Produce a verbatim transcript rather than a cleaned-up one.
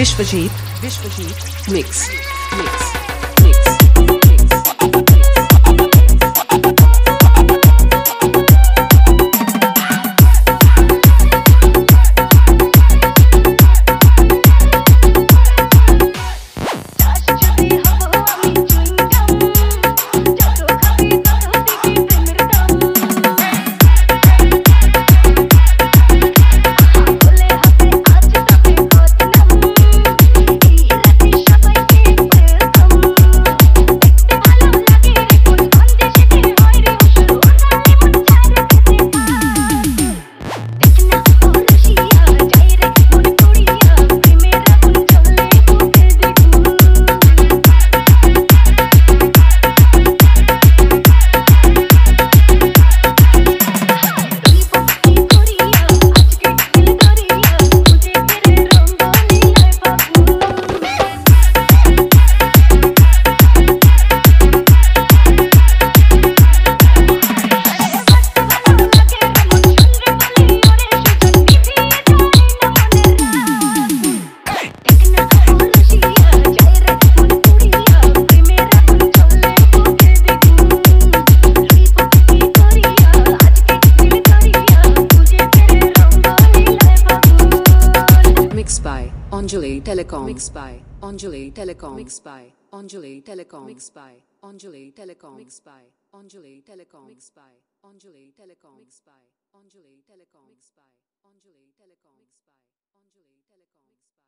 Biswajit, Biswajit, mix, mix. By Anjali Telecom. Mixed by Anjali Telecom. Mixed by Anjali Telecom. Mixed by Anjali Telecom. Mixed by Anjali Telecom. Mixed by Anjali Telecom. Mixed by Anjali Telecom. Mixed by Anjali Telecom. Mixed by Anjali Telecom.